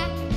back.